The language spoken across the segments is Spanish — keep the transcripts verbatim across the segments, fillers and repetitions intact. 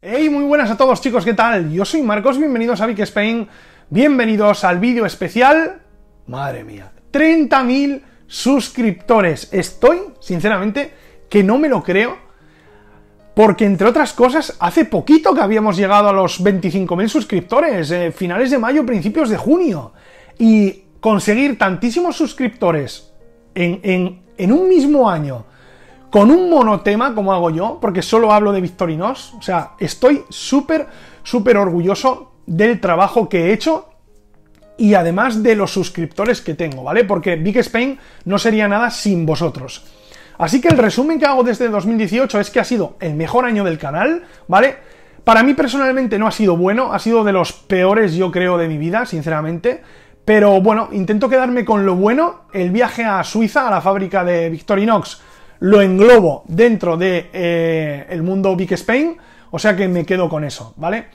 ¡Hey! Muy buenas a todos, chicos, ¿qué tal? Yo soy Marcos, bienvenidos a Big Spain, bienvenidos al vídeo especial. Madre mía, treinta mil suscriptores. Estoy, sinceramente, que no me lo creo, porque entre otras cosas, hace poquito que habíamos llegado a los veinticinco mil suscriptores, eh, finales de mayo, principios de junio, y conseguir tantísimos suscriptores en, en, en un mismo año, con un monotema, como hago yo, porque solo hablo de Victorinox. O sea, estoy súper, súper orgulloso del trabajo que he hecho y además de los suscriptores que tengo, ¿vale? Porque Big Spain no sería nada sin vosotros. Así que el resumen que hago desde dos mil dieciocho es que ha sido el mejor año del canal, ¿vale? Para mí personalmente no ha sido bueno, ha sido de los peores, yo creo, de mi vida, sinceramente. Pero bueno, intento quedarme con lo bueno. El viaje a Suiza, a la fábrica de Victorinox, lo englobo dentro de eh, el mundo Big Spain, o sea que me quedo con eso, ¿vale?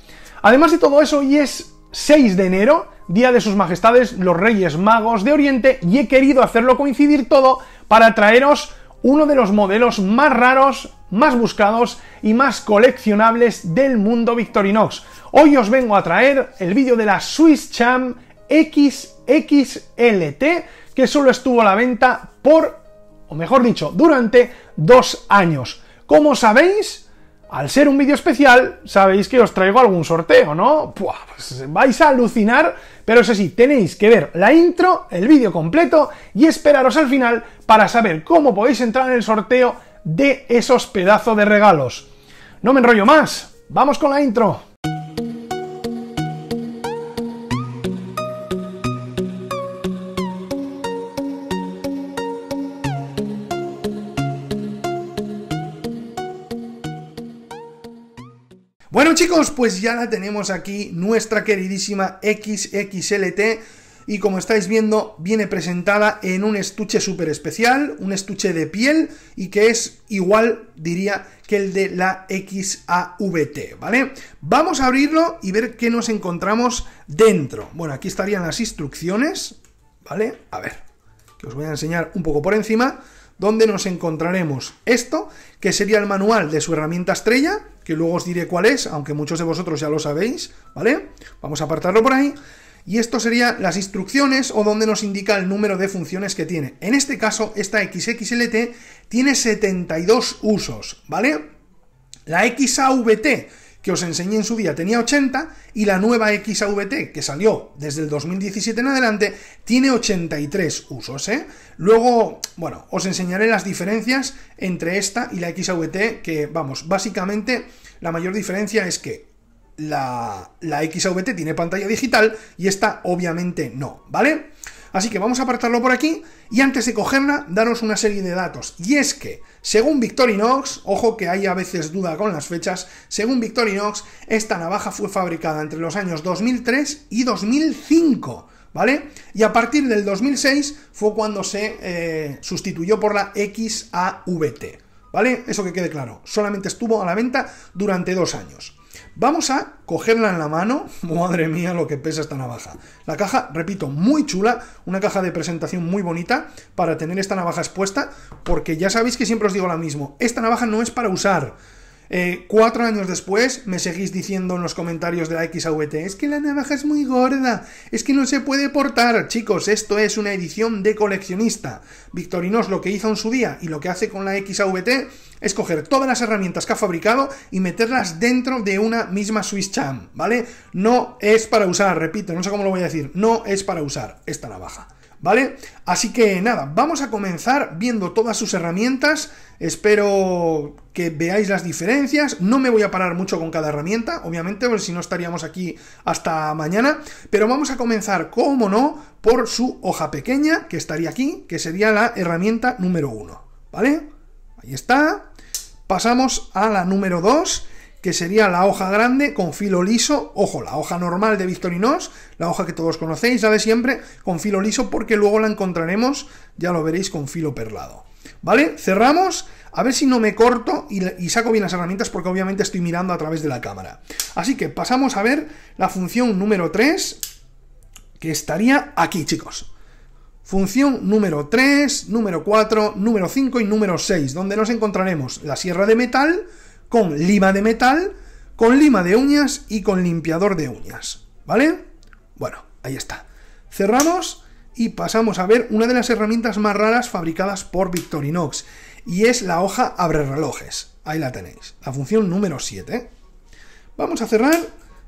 Además de todo eso, hoy es seis de enero, Día de Sus Majestades, los Reyes Magos de Oriente, y he querido hacerlo coincidir todo para traeros uno de los modelos más raros, más buscados y más coleccionables del mundo Victorinox. Hoy os vengo a traer el vídeo de la Swiss Champ equis equis ele te, que solo estuvo a la venta por... o mejor dicho, durante dos años. Como sabéis, al ser un vídeo especial, sabéis que os traigo algún sorteo, ¿no? Pua, pues vais a alucinar, pero eso sí, tenéis que ver la intro, el vídeo completo, y esperaros al final para saber cómo podéis entrar en el sorteo de esos pedazos de regalos. No me enrollo más, vamos con la intro. Bueno, chicos, pues ya la tenemos aquí, nuestra queridísima equis equis ele te, y como estáis viendo, viene presentada en un estuche súper especial, un estuche de piel, y que es igual, diría, que el de la equis a ve te, ¿vale? Vamos a abrirlo y ver qué nos encontramos dentro. Bueno, aquí estarían las instrucciones, ¿vale? A ver, que os voy a enseñar un poco por encima, donde nos encontraremos esto, que sería el manual de su herramienta estrella, que luego os diré cuál es, aunque muchos de vosotros ya lo sabéis, ¿vale? Vamos a apartarlo por ahí, y esto serían las instrucciones, o donde nos indica el número de funciones que tiene. En este caso, esta equis equis ele te tiene setenta y dos usos, ¿vale? La equis a ve te, que os enseñé en su día, tenía ochenta, y la nueva equis a ve te, que salió desde el dos mil diecisiete en adelante, tiene ochenta y tres usos, ¿eh? Luego, bueno, os enseñaré las diferencias entre esta y la equis a ve te, que, vamos, básicamente, la mayor diferencia es que la, la equis a ve te tiene pantalla digital, y esta, obviamente, no, ¿vale? Así que vamos a apartarlo por aquí, y antes de cogerla, daros una serie de datos. Y es que, según Victorinox, ojo que hay a veces duda con las fechas, según Victorinox, esta navaja fue fabricada entre los años dos mil tres y dos mil cinco, ¿vale? Y a partir del dos mil seis fue cuando se eh, sustituyó por la equis a ve te, ¿vale? Eso que quede claro, solamente estuvo a la venta durante dos años. Vamos a cogerla en la mano. Madre mía lo que pesa esta navaja. La caja, repito, muy chula, una caja de presentación muy bonita para tener esta navaja expuesta, porque ya sabéis que siempre os digo lo mismo, esta navaja no es para usar. Eh, cuatro años después me seguís diciendo en los comentarios de la equis a ve te, es que la navaja es muy gorda, es que no se puede portar. Chicos, esto es una edición de coleccionista. Victorinox lo que hizo en su día y lo que hace con la equis a ve te es coger todas las herramientas que ha fabricado y meterlas dentro de una misma Swiss Champ, ¿vale? No es para usar, repito, no sé cómo lo voy a decir, no es para usar esta navaja, ¿vale? Así que nada, vamos a comenzar viendo todas sus herramientas. Espero que veáis las diferencias. No me voy a parar mucho con cada herramienta, obviamente, porque si no estaríamos aquí hasta mañana. Pero vamos a comenzar, como no, por su hoja pequeña, que estaría aquí, que sería la herramienta número uno, ¿vale? Ahí está. Pasamos a la número dos, que sería la hoja grande con filo liso, ojo, la hoja normal de Victorinox, la hoja que todos conocéis, la de siempre, con filo liso, porque luego la encontraremos, ya lo veréis, con filo perlado, ¿vale? Cerramos, a ver si no me corto y, y saco bien las herramientas, porque obviamente estoy mirando a través de la cámara. Así que pasamos a ver la función número tres, que estaría aquí, chicos. Función número tres, número cuatro, número cinco y número seis, donde nos encontraremos la sierra de metal, con lima de metal, con lima de uñas y con limpiador de uñas, ¿vale? Bueno, ahí está. Cerramos y pasamos a ver una de las herramientas más raras fabricadas por Victorinox, y es la hoja abre relojes. Ahí la tenéis, la función número siete. Vamos a cerrar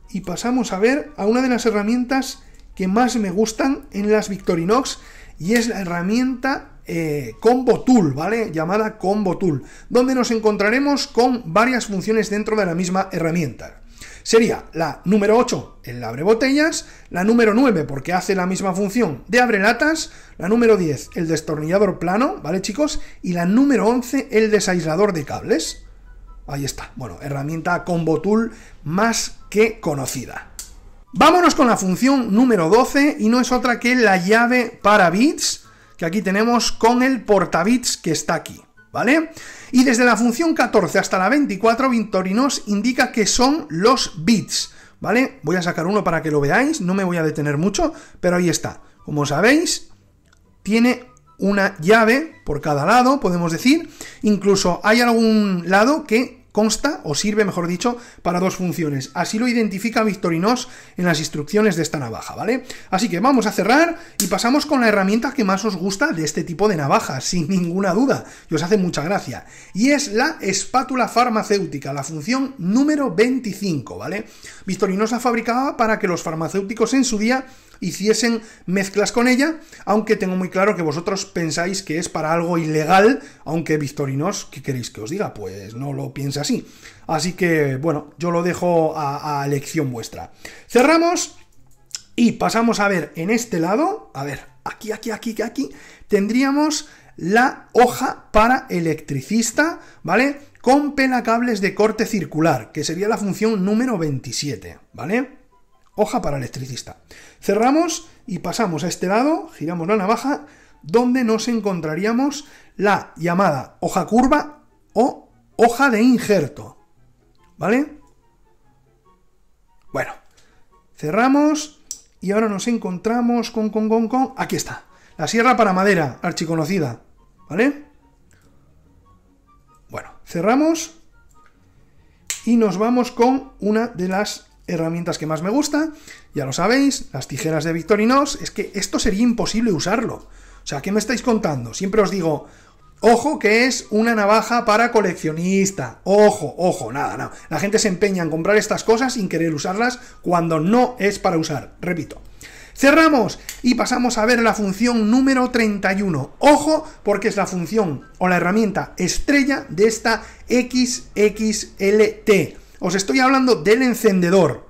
y pasamos a ver a una de las herramientas que más me gustan en las Victorinox, y es la herramienta Eh, combo tool, ¿vale? Llamada combo tool, donde nos encontraremos con varias funciones dentro de la misma herramienta. Sería la número ocho, el abre botellas, la número nueve, porque hace la misma función de abre latas, la número diez, el destornillador plano, ¿vale, chicos? Y la número once, el desaislador de cables. Ahí está, bueno, herramienta combo tool más que conocida. Vámonos con la función número doce, y no es otra que la llave para bits, que aquí tenemos con el portabits que está aquí, ¿vale? Y desde la función catorce hasta la veinticuatro, Victorinox indica que son los bits, ¿vale? Voy a sacar uno para que lo veáis, no me voy a detener mucho, pero ahí está. Como sabéis, tiene una llave por cada lado, podemos decir, incluso hay algún lado que consta, o sirve, mejor dicho, para dos funciones. Así lo identifica Victorinox en las instrucciones de esta navaja, ¿vale? Así que vamos a cerrar y pasamos con la herramienta que más os gusta de este tipo de navajas, sin ninguna duda, y os hace mucha gracia. Y es la espátula farmacéutica, la función número veinticinco, ¿vale? Victorinox la fabricaba para que los farmacéuticos en su día hiciesen mezclas con ella, aunque tengo muy claro que vosotros pensáis que es para algo ilegal, aunque Victorinox, ¿qué queréis que os diga? Pues no lo piensa así. Así que, bueno, yo lo dejo a, a elección vuestra. Cerramos y pasamos a ver en este lado, a ver, aquí, aquí, aquí, aquí, tendríamos la hoja para electricista, ¿vale? Con pelacables de corte circular, que sería la función número veintisiete, ¿vale? Hoja para electricista. Cerramos y pasamos a este lado, giramos la navaja, donde nos encontraríamos la llamada hoja curva o hoja de injerto, ¿vale? Bueno, cerramos y ahora nos encontramos con, con, con, con... Aquí está, la sierra para madera, archiconocida, ¿vale? Bueno, cerramos y nos vamos con una de las herramientas que más me gusta, ya lo sabéis, las tijeras de Victorinox. Es que esto sería imposible usarlo, o sea, ¿qué me estáis contando? Siempre os digo, ojo, que es una navaja para coleccionista, ojo, ojo, nada, no, la gente se empeña en comprar estas cosas sin querer usarlas cuando no es para usar, repito. Cerramos y pasamos a ver la función número treinta y uno, ojo, porque es la función o la herramienta estrella de esta equis equis ele te. Os estoy hablando del encendedor,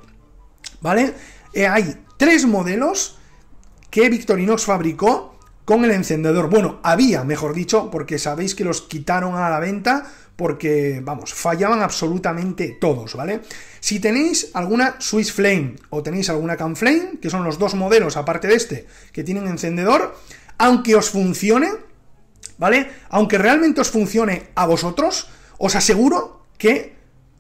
¿vale? Eh, hay tres modelos que Victorinox fabricó con el encendedor. Bueno, había, mejor dicho, porque sabéis que los quitaron a la venta porque, vamos, fallaban absolutamente todos, ¿vale? Si tenéis alguna Swiss Flame o tenéis alguna Camp Flame, que son los dos modelos, aparte de este, que tienen encendedor, aunque os funcione, ¿vale? Aunque realmente os funcione a vosotros, os aseguro que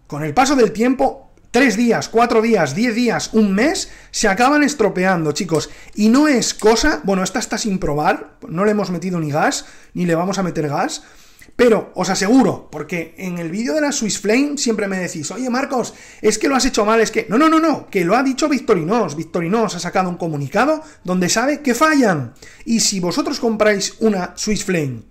con el paso del tiempo, tres días, cuatro días, diez días, un mes, se acaban estropeando, chicos. Y no es cosa... Bueno, esta está sin probar, no le hemos metido ni gas, ni le vamos a meter gas, pero os aseguro, porque en el vídeo de la Swiss Flame siempre me decís, oye Marcos, es que lo has hecho mal, es que... No, no, no, no, que lo ha dicho Victorinox. Victorinox ha sacado un comunicado donde sabe que fallan. Y si vosotros compráis una Swiss Flame,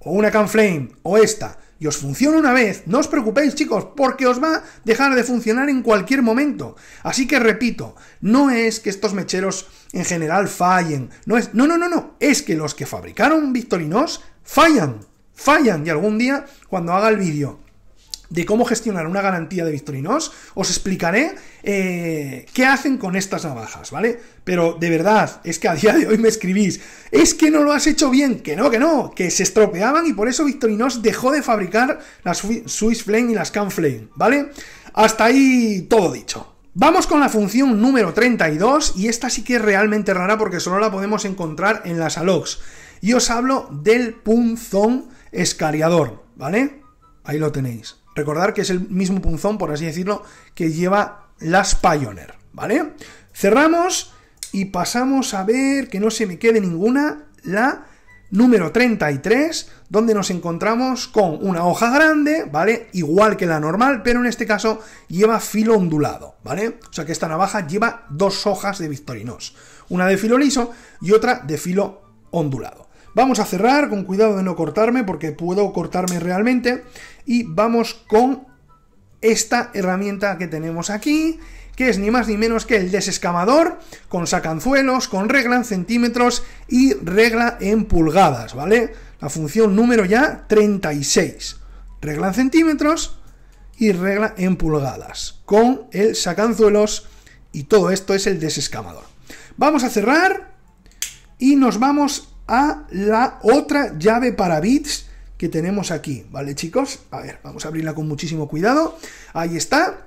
o una Camp Flame, o esta, y os funciona una vez, no os preocupéis, chicos, porque os va a dejar de funcionar en cualquier momento. Así que repito, no es que estos mecheros en general fallen, no es, no, no, no, no, es que los que fabricaron Victorinox fallan, fallan, y algún día, cuando haga el vídeo de cómo gestionar una garantía de Victorinox, os explicaré eh, qué hacen con estas navajas, ¿vale? Pero de verdad, es que a día de hoy me escribís, es que no lo has hecho bien, que no, que no, que se estropeaban, y por eso Victorinox dejó de fabricar las Swiss Flame y las Camp Flame, ¿vale? Hasta ahí todo dicho. Vamos con la función número treinta y dos, y esta sí que es realmente rara porque solo la podemos encontrar en las Alox. Y os hablo del punzón escariador, ¿vale? Ahí lo tenéis. Recordar que es el mismo punzón, por así decirlo, que lleva las Pioneer, ¿vale? Cerramos y pasamos a ver, que no se me quede ninguna, la número treinta y tres, donde nos encontramos con una hoja grande, ¿vale? Igual que la normal, pero en este caso lleva filo ondulado, ¿vale? O sea que esta navaja lleva dos hojas de Victorinox, una de filo liso y otra de filo ondulado. Vamos a cerrar con cuidado de no cortarme, porque puedo cortarme realmente, y vamos con esta herramienta que tenemos aquí, que es ni más ni menos que el desescamador, con sacanzuelos, con regla en centímetros y regla en pulgadas, ¿vale? La función número ya treinta y seis, regla en centímetros y regla en pulgadas, con el sacanzuelos, y todo esto es el desescamador. Vamos a cerrar y nos vamos a la otra llave para bits que tenemos aquí, ¿vale, chicos? A ver, vamos a abrirla con muchísimo cuidado. Ahí está,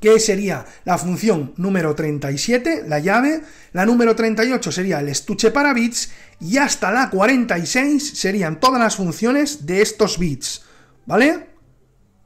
que sería la función número treinta y siete, la llave, la número treinta y ocho sería el estuche para bits, y hasta la cuarenta y seis serían todas las funciones de estos bits, ¿vale?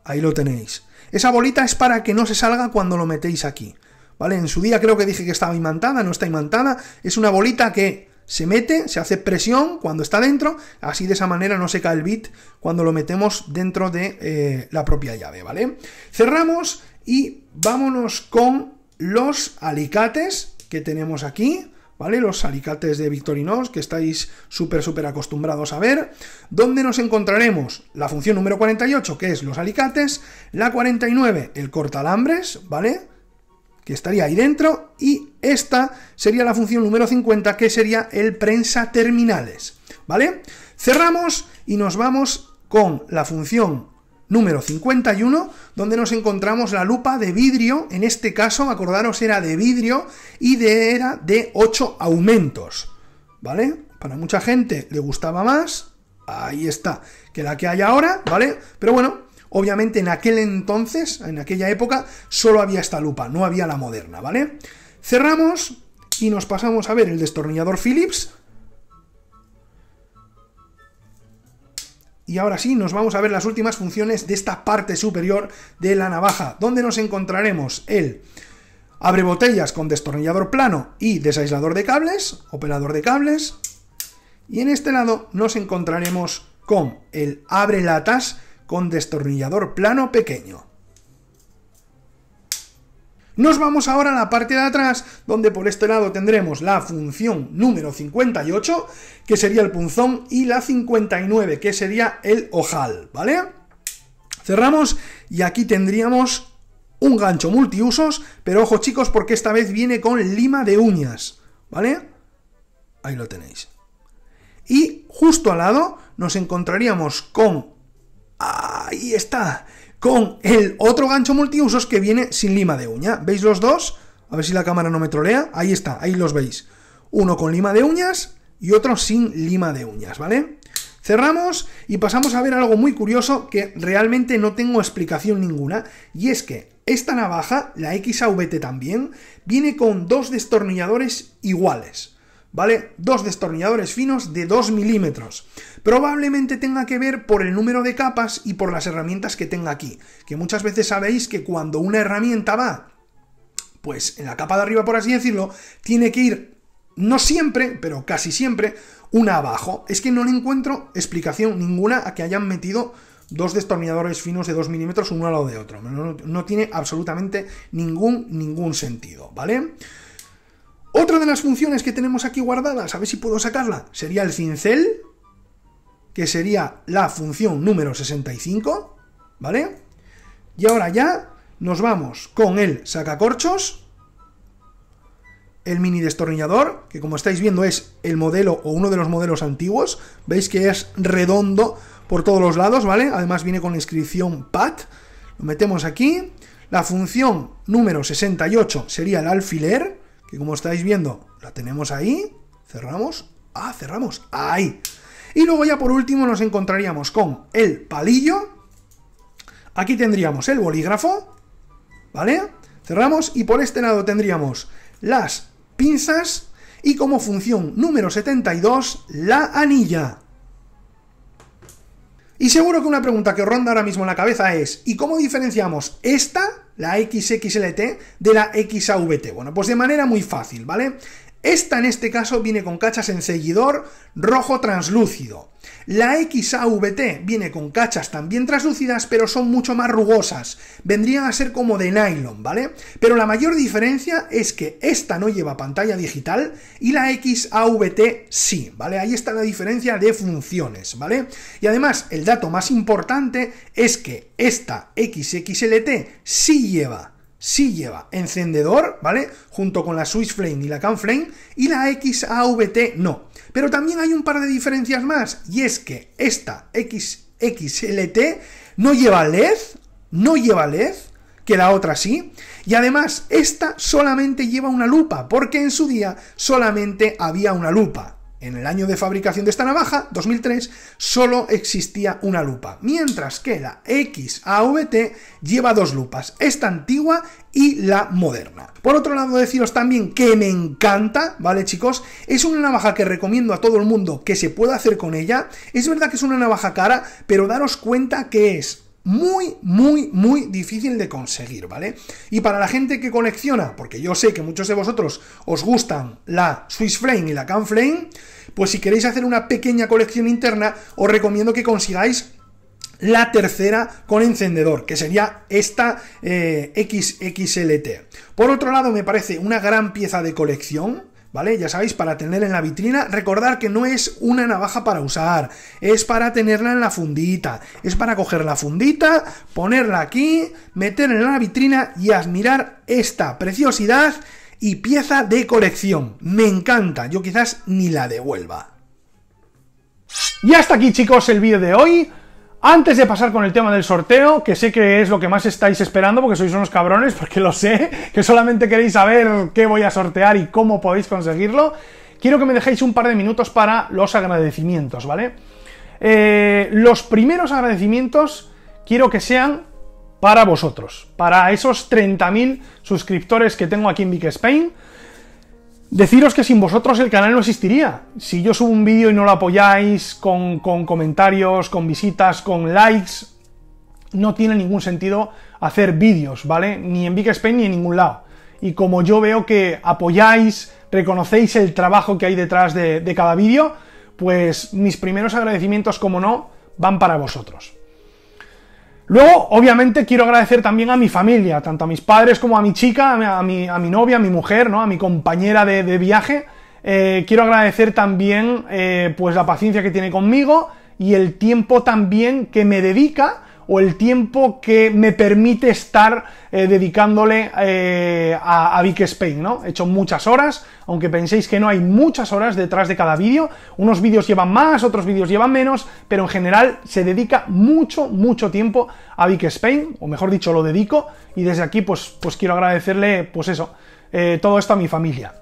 Ahí lo tenéis. Esa bolita es para que no se salga cuando lo metéis aquí, ¿vale? En su día creo que dije que estaba imantada, no está imantada, es una bolita que se mete, se hace presión cuando está dentro, así de esa manera no se cae el bit cuando lo metemos dentro de eh, la propia llave, ¿vale? Cerramos y vámonos con los alicates que tenemos aquí, ¿vale? Los alicates de Victorinox que estáis súper, súper acostumbrados a ver, donde nos encontraremos la función número cuarenta y ocho, que es los alicates, la cuarenta y nueve, el cortalambres, ¿vale? Que estaría ahí dentro, y esta sería la función número cincuenta, que sería el prensa terminales, ¿vale? Cerramos y nos vamos con la función número cincuenta y uno, donde nos encontramos la lupa de vidrio, en este caso, acordaros, era de vidrio y de, era de ocho aumentos, ¿vale? Para mucha gente le gustaba más, ahí está, que la que hay ahora, ¿vale? Pero bueno, obviamente en aquel entonces, en aquella época, solo había esta lupa, no había la moderna, ¿vale? Cerramos y nos pasamos a ver el destornillador Phillips. Y ahora sí, nos vamos a ver las últimas funciones de esta parte superior de la navaja, donde nos encontraremos el abrebotellas con destornillador plano y desaislador de cables, operador de cables. Y en este lado nos encontraremos con el abrelatas con destornillador plano pequeño. Nos vamos ahora a la parte de atrás, donde por este lado tendremos la función número cincuenta y ocho, que sería el punzón, y la cincuenta y nueve, que sería el ojal, ¿vale? Cerramos y aquí tendríamos un gancho multiusos, pero ojo, chicos, porque esta vez viene con lima de uñas, ¿vale? Ahí lo tenéis. Y justo al lado nos encontraríamos con... ahí está, con el otro gancho multiusos que viene sin lima de uña. ¿Veis los dos? A ver si la cámara no me trolea. Ahí está, ahí los veis. Uno con lima de uñas y otro sin lima de uñas, ¿vale? Cerramos y pasamos a ver algo muy curioso que realmente no tengo explicación ninguna, y es que esta navaja, la X A V T también, viene con dos destornilladores iguales, ¿vale? Dos destornilladores finos de dos milímetros. Probablemente tenga que ver por el número de capas y por las herramientas que tenga aquí, que muchas veces sabéis que cuando una herramienta va, pues en la capa de arriba, por así decirlo, tiene que ir, no siempre, pero casi siempre, una abajo. Es que no le encuentro explicación ninguna a que hayan metido dos destornilladores finos de dos milímetros uno al lado de otro. No, no tiene absolutamente ningún, ningún sentido, ¿vale? Otra de las funciones que tenemos aquí guardadas, a ver si puedo sacarla, sería el cincel, que sería la función número sesenta y cinco, ¿vale? Y ahora ya nos vamos con el sacacorchos, el mini destornillador, que como estáis viendo es el modelo o uno de los modelos antiguos, veis que es redondo por todos los lados, ¿vale? Además viene con la inscripción P A T, lo metemos aquí, la función número sesenta y ocho sería el alfiler, que como estáis viendo, la tenemos ahí, cerramos, ah, cerramos, ahí. Y luego ya por último nos encontraríamos con el palillo, aquí tendríamos el bolígrafo, ¿vale? Cerramos y por este lado tendríamos las pinzas y como función número setenta y dos, la anilla. Y seguro que una pregunta que ronda ahora mismo en la cabeza es, ¿y cómo diferenciamos esta, la X X L T, de la X A V T? Bueno, pues de manera muy fácil, ¿vale? Esta en este caso viene con cachas en seguidor rojo translúcido. La X A V T viene con cachas también translúcidas, pero son mucho más rugosas. Vendrían a ser como de nylon, ¿vale? Pero la mayor diferencia es que esta no lleva pantalla digital y la X A V T sí, ¿vale? Ahí está la diferencia de funciones, ¿vale? Y además, el dato más importante es que esta X X L T sí lleva... Sí lleva encendedor, ¿vale? Junto con la Swiss Flame y la Camp Flame, y la X A V T no. Pero también hay un par de diferencias más, y es que esta X X L T no lleva L E D, no lleva L E D, que la otra sí, y además esta solamente lleva una lupa, porque en su día solamente había una lupa. En el año de fabricación de esta navaja, dos mil tres, solo existía una lupa, mientras que la X A V T lleva dos lupas, esta antigua y la moderna. Por otro lado, deciros también que me encanta, ¿vale, chicos? Es una navaja que recomiendo a todo el mundo que se pueda hacer con ella. Es verdad que es una navaja cara, pero daros cuenta que es muy, muy, muy difícil de conseguir, ¿vale? Y para la gente que colecciona, porque yo sé que muchos de vosotros os gustan la Swiss Flame y la Camp Flame, pues si queréis hacer una pequeña colección interna, os recomiendo que consigáis la tercera con encendedor, que sería esta eh, X X L T. Por otro lado, me parece una gran pieza de colección, ¿vale? Ya sabéis, para tener en la vitrina, recordar que no es una navaja para usar, es para tenerla en la fundita, es para coger la fundita, ponerla aquí, meterla en la vitrina y admirar esta preciosidad y pieza de colección. Me encanta, yo quizás ni la devuelva. Y hasta aquí, chicos, el vídeo de hoy. Antes de pasar con el tema del sorteo, que sé que es lo que más estáis esperando, porque sois unos cabrones, porque lo sé, que solamente queréis saber qué voy a sortear y cómo podéis conseguirlo, quiero que me dejéis un par de minutos para los agradecimientos, ¿vale? Eh, los primeros agradecimientos quiero que sean para vosotros, para esos treinta mil suscriptores que tengo aquí en Big Spain. Deciros que sin vosotros el canal no existiría. Si yo subo un vídeo y no lo apoyáis con, con comentarios, con visitas, con likes, no tiene ningún sentido hacer vídeos, ¿vale? Ni en Big Spain ni en ningún lado. Y como yo veo que apoyáis, reconocéis el trabajo que hay detrás de, de cada vídeo, pues mis primeros agradecimientos, como no, van para vosotros. Luego, obviamente, quiero agradecer también a mi familia, tanto a mis padres como a mi chica, a mi, a mi novia, a mi mujer, ¿no? A mi compañera de, de viaje. Eh, quiero agradecer también eh, pues la paciencia que tiene conmigo y el tiempo también que me dedica, o el tiempo que me permite estar eh, dedicándole eh, a, a Big Spain, ¿no? He hecho muchas horas, aunque penséis que no, hay muchas horas detrás de cada vídeo. Unos vídeos llevan más, otros vídeos llevan menos, pero en general se dedica mucho, mucho tiempo a Big Spain, o mejor dicho, lo dedico, y desde aquí pues, pues quiero agradecerle, pues eso, eh, todo esto a mi familia.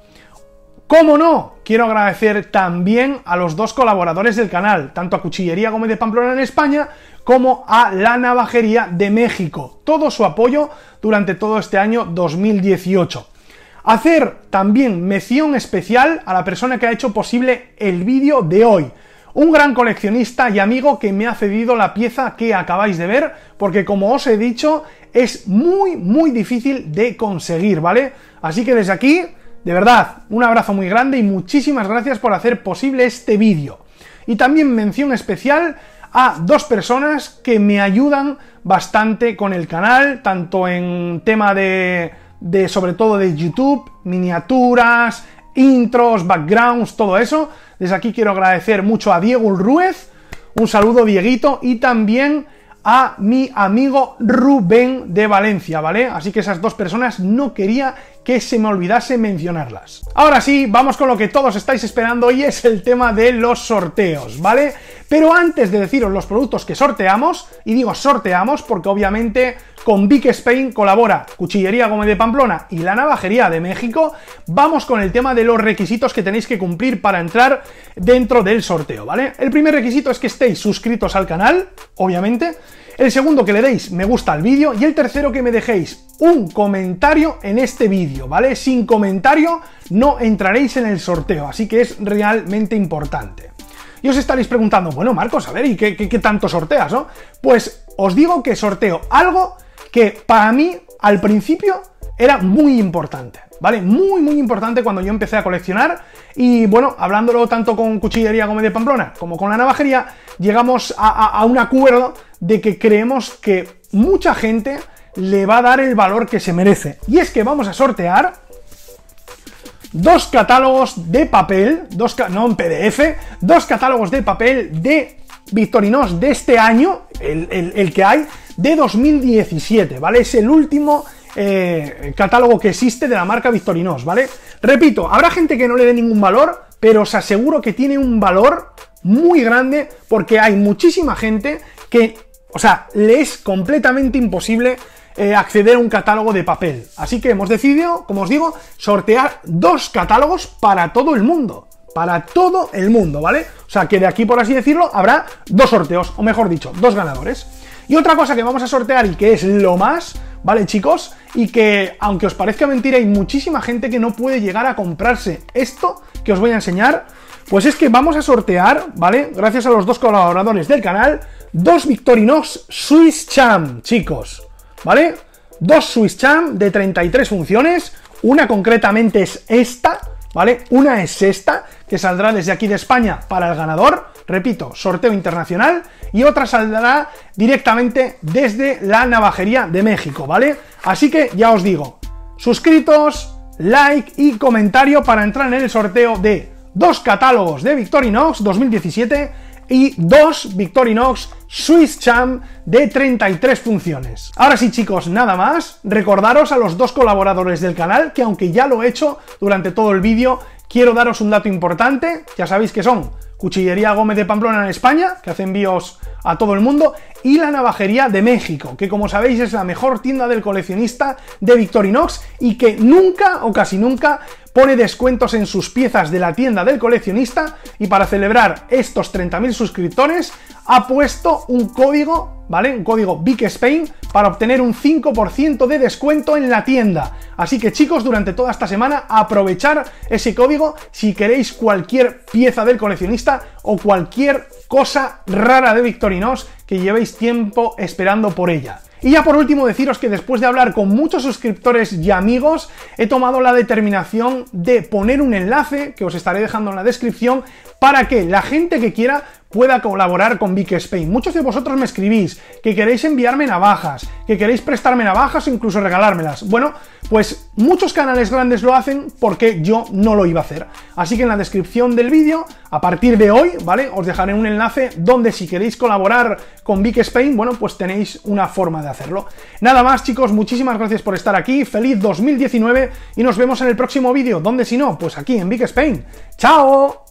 ¡Cómo no! Quiero agradecer también a los dos colaboradores del canal, tanto a Cuchillería Gómez de Pamplona en España, como a La Navajería de México. Todo su apoyo durante todo este año dos mil dieciocho. Hacer también mención especial a la persona que ha hecho posible el vídeo de hoy. Un gran coleccionista y amigo que me ha cedido la pieza que acabáis de ver, porque como os he dicho, es muy, muy difícil de conseguir, ¿vale? Así que desde aquí, de verdad, un abrazo muy grande y muchísimas gracias por hacer posible este vídeo. Y también mención especial a dos personas que me ayudan bastante con el canal, tanto en tema de, de sobre todo de YouTube, miniaturas, intros, backgrounds, todo eso. Desde aquí quiero agradecer mucho a Diego Ruiz, un saludo, Dieguito, y también a mi amigo Rubén de Valencia, ¿vale? Así que esas dos personas no quería que se me olvidase mencionarlas. Ahora sí, vamos con lo que todos estáis esperando, y es el tema de los sorteos, ¿vale? Pero antes de deciros los productos que sorteamos, y digo sorteamos porque obviamente con Big Spain colabora Cuchillería Gómez de Pamplona y La Navajería de México, vamos con el tema de los requisitos que tenéis que cumplir para entrar dentro del sorteo, ¿vale? El primer requisito es que estéis suscritos al canal, obviamente. El segundo, que le deis me gusta al vídeo. Y el tercero, que me dejéis un comentario en este vídeo, ¿vale? Sin comentario no entraréis en el sorteo, así que es realmente importante. Y os estaréis preguntando, bueno, Marcos, a ver, ¿y qué, qué, qué tanto sorteas, no? Pues os digo que sorteo algo que para mí, al principio, era muy importante, ¿vale? Muy, muy importante cuando yo empecé a coleccionar. Y bueno, hablándolo tanto con Cuchillería Gómez de Pamplona como con La Navajería, llegamos a, a, a un acuerdo de que creemos que mucha gente le va a dar el valor que se merece. Y es que vamos a sortear dos catálogos de papel, dos ca no en P D F, dos catálogos de papel de Victorinox de este año, el, el, el que hay, de dos mil diecisiete, ¿vale? Es el último eh, catálogo que existe de la marca Victorinox, ¿vale? Repito, habrá gente que no le dé ningún valor, pero os aseguro que tiene un valor muy grande porque hay muchísima gente que, o sea, le es completamente imposible eh, acceder a un catálogo de papel. Así que hemos decidido, como os digo, sortear dos catálogos para todo el mundo. Para todo el mundo, ¿vale? O sea, que de aquí, por así decirlo, habrá dos sorteos, o mejor dicho, dos ganadores. Y otra cosa que vamos a sortear y que es lo más, ¿vale, chicos? Y que, aunque os parezca mentira, hay muchísima gente que no puede llegar a comprarse esto que os voy a enseñar. Pues es que vamos a sortear, ¿vale? Gracias a los dos colaboradores del canal, dos Victorinox Swiss Champ, chicos, ¿vale? Dos Swiss Champ de treinta y tres funciones, una concretamente es esta, ¿vale? Una es esta, que saldrá desde aquí de España para el ganador, repito, sorteo internacional, y otra saldrá directamente desde La Navajería de México, ¿vale? Así que ya os digo, suscritos, like y comentario para entrar en el sorteo de dos catálogos de Victorinox dos mil diecisiete y dos Victorinox Swiss Champ de treinta y tres funciones. Ahora sí, chicos, nada más. Recordaros a los dos colaboradores del canal que, aunque ya lo he hecho durante todo el vídeo, quiero daros un dato importante. Ya sabéis que son Cuchillería Gómez de Pamplona en España, que hace envíos a todo el mundo, y La Navajería de México, que como sabéis es la mejor tienda del coleccionista de Victorinox y que nunca o casi nunca pone descuentos en sus piezas de la tienda del coleccionista, y para celebrar estos treinta mil suscriptores ha puesto un código, ¿vale? Un código Big Spain para obtener un cinco por ciento de descuento en la tienda. Así que, chicos, durante toda esta semana aprovechar ese código si queréis cualquier pieza del coleccionista o cualquier cosa rara de Victorinox que llevéis tiempo esperando por ella. Y ya por último deciros que después de hablar con muchos suscriptores y amigos, he tomado la determinación de poner un enlace que os estaré dejando en la descripción para que la gente que quiera pueda colaborar con Big Spain. Muchos de vosotros me escribís que queréis enviarme navajas, que queréis prestarme navajas o incluso regalármelas. Bueno, pues muchos canales grandes lo hacen, porque yo no lo iba a hacer. Así que en la descripción del vídeo, a partir de hoy, ¿vale? Os dejaré un enlace donde, si queréis colaborar con Big Spain, bueno, pues tenéis una forma de hacerlo. Nada más, chicos, muchísimas gracias por estar aquí. Feliz dos mil diecinueve y nos vemos en el próximo vídeo, donde si no, pues aquí en Big Spain. ¡Chao!